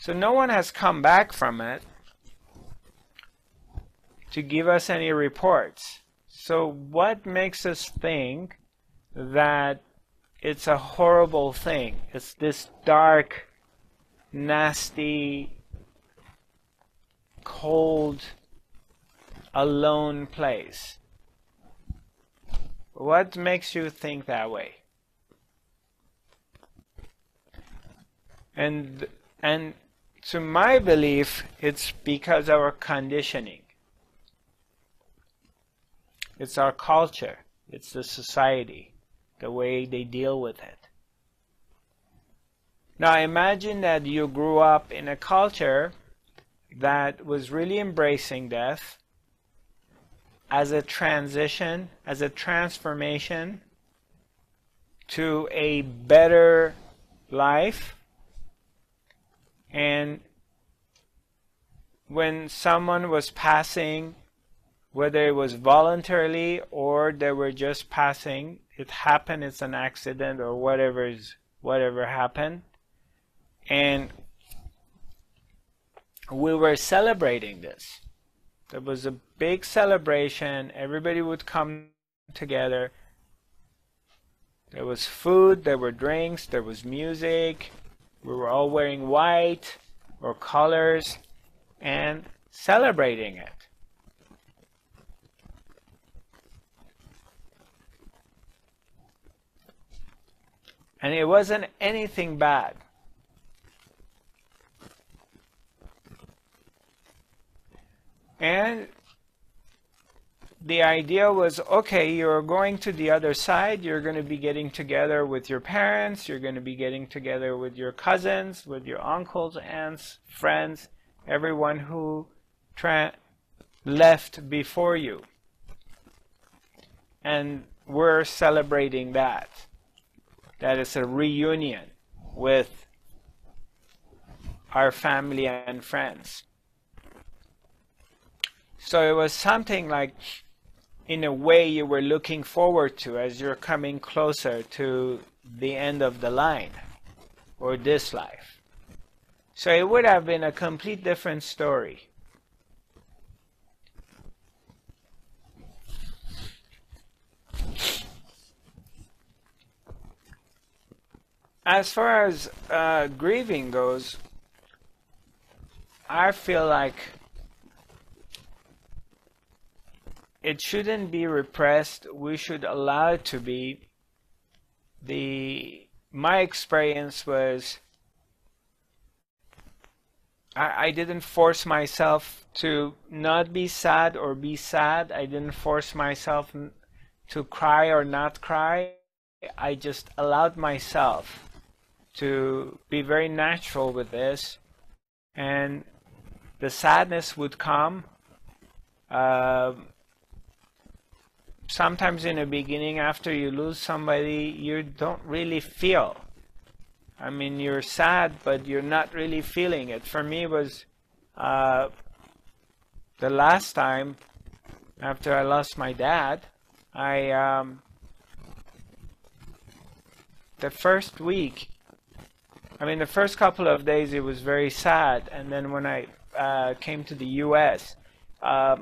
So no one has come back from it to give us any reports. So what makes us think that it's a horrible thing? It's this dark, nasty, cold, alone place. What makes you think that way? And to my belief, it's because of our conditioning. It's our culture. It's the society, the way they deal with it. Now imagine that you grew up in a culture that was really embracing death as a transition, as a transformation to a better life. And when someone was passing, whether it was voluntarily or they were just passing, it happened, it's an accident or whatever happened, and we were celebrating this. There was a big celebration. Everybody would come together. There was food, there were drinks, there was music. We were all wearing white or colors and celebrating it. And it wasn't anything bad. And the idea was, okay, you're going to the other side, you're going to be getting together with your parents, you're going to be getting together with your cousins, with your uncles, aunts, friends, everyone who left before you. And we're celebrating that. That is a reunion with our family and friends. So it was something like, in a way, you were looking forward to as you're coming closer to the end of the line or this life. So it would have been a complete different story. As far as grieving goes, I feel like it shouldn't be repressed. We should allow it to be. My experience was I didn't force myself to not be sad or be sad. I didn't force myself to cry or not cry. I just allowed myself to be very natural with this, and the sadness would come sometimes in the beginning. After you lose somebody, you don't really feel, I mean, you're sad, but you're not really feeling it. For me, it was the last time after I lost my dad, the first week, I mean, the first couple of days, it was very sad. And then when I came to the US, I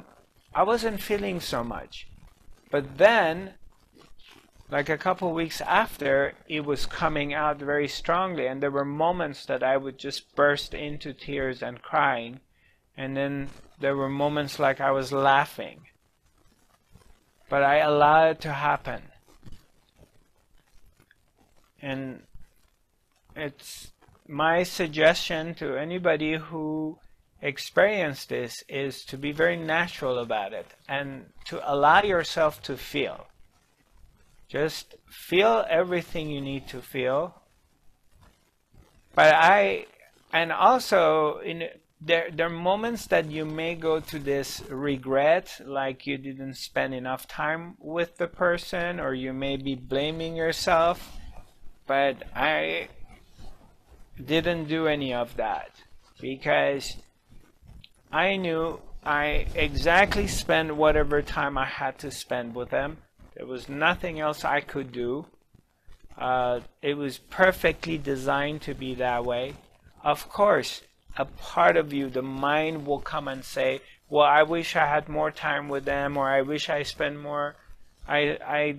wasn't feeling so much. But then, like a couple weeks after, it was coming out very strongly. And there were moments that I would just burst into tears and crying. And then there were moments like I was laughing. But I allowed it to happen. And it's my suggestion to anybody who experienced this is to be very natural about it and to allow yourself to feel. Just feel everything you need to feel. But also there are moments that you may go to this regret, like you didn't spend enough time with the person, or you may be blaming yourself. But I didn't do any of that, because I knew I exactly spent whatever time I had to spend with them. There was nothing else I could do. It was perfectly designed to be that way. Of course, a part of you, the mind will come and say, well, I wish I had more time with them, or I wish I spent more, I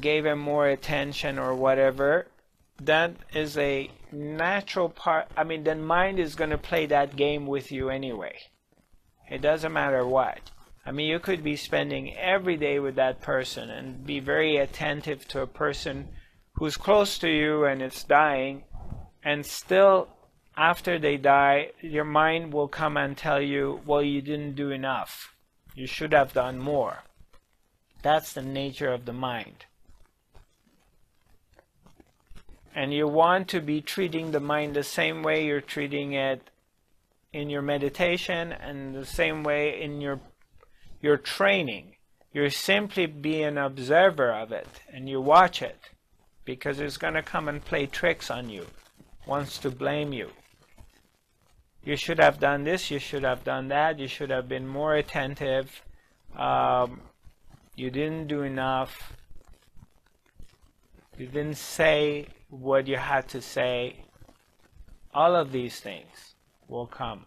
gave them more attention or whatever. That is a natural part. I mean, the mind is going to play that game with you anyway. It doesn't matter what. I mean, you could be spending every day with that person and be very attentive to a person who's close to you and it's dying, and still after they die, your mind will come and tell you, well, you didn't do enough. You should have done more. That's the nature of the mind. And you want to be treating the mind the same way you're treating it in your meditation, and the same way in your training. You're simply be an observer of it, and you watch it, because it's going to come and play tricks on you. Wants to blame you. You should have done this, you should have done that, you should have been more attentive, you didn't do enough, you didn't say what you had to say. All of these things will come.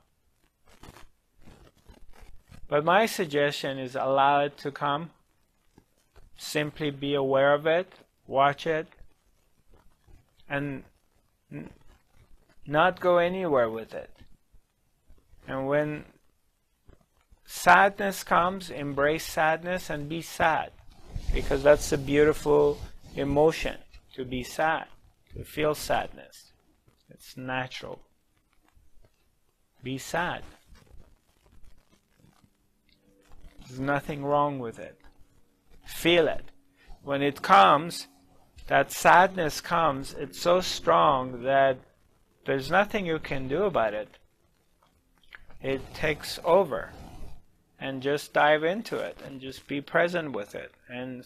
But my suggestion is allow it to come. Simply be aware of it, watch it, and not go anywhere with it. And when sadness comes, embrace sadness and be sad, because that's a beautiful emotion, to be sad, to feel sadness. It's natural. Be sad. There's nothing wrong with it. Feel it. When it comes, that sadness comes, it's so strong that there's nothing you can do about it. It takes over. And just dive into it and just be present with it and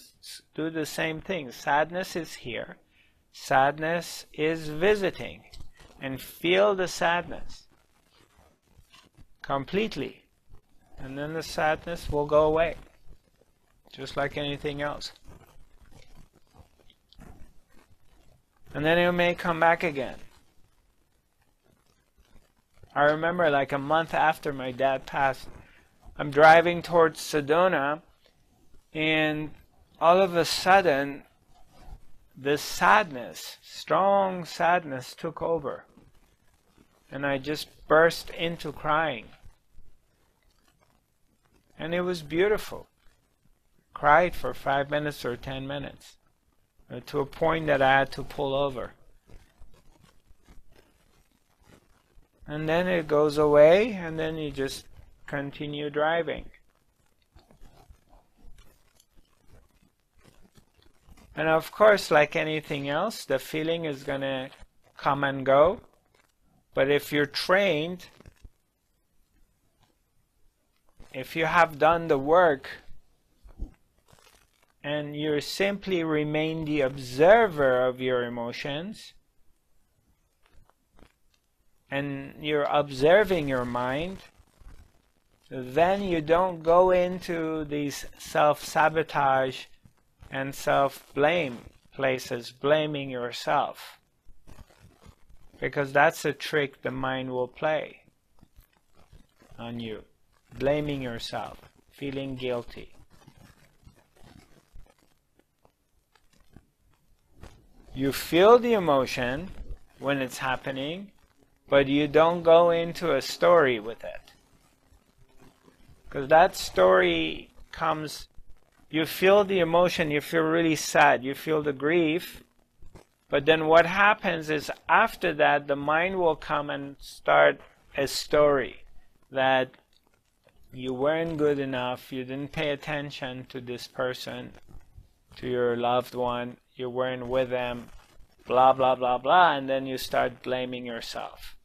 do the same thing. Sadness is here. Sadness is visiting, and feel the sadness completely. And then the sadness will go away, just like anything else. And then it may come back again. I remember, like a month after my dad passed, I'm driving towards Sedona, and all of a sudden this sadness, strong sadness, took over, and I just burst into crying. And it was beautiful. Cried for 5 minutes or 10 minutes, to a point that I had to pull over. And then it goes away, and then you just continue driving. And of course, like anything else, the feeling is going to come and go. But if you're trained, if you have done the work, and you simply remain the observer of your emotions, and you're observing your mind, then you don't go into these self-sabotage and self-blame places, blaming yourself. Because that's a trick the mind will play on you. Blaming yourself, feeling guilty. You feel the emotion when it's happening, but you don't go into a story with it. Because that story comes, you feel the emotion, you feel really sad, you feel the grief, but then what happens is after that, the mind will come and start a story that you weren't good enough, you didn't pay attention to this person, to your loved one, you weren't with them, blah, blah, blah, blah, and then you start blaming yourself.